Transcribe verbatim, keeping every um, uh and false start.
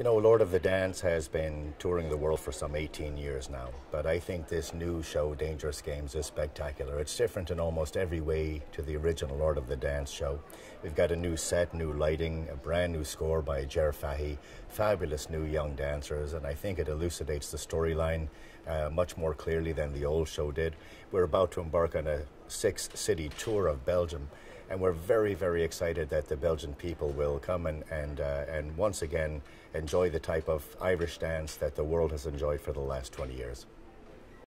You know, Lord of the Dance has been touring the world for some eighteen years now, but I think this new show, Dangerous Games, is spectacular. It's different in almost every way to the original Lord of the Dance show. We've got a new set, new lighting, a brand new score by Jer Fahy, fabulous new young dancers, and I think it elucidates the storyline uh, much more clearly than the old show did. We're about to embark on a six-city tour of Belgium, and we're very, very excited that the Belgian people will come and, and, uh, and once again enjoy the type of Irish dance that the world has enjoyed for the last twenty years.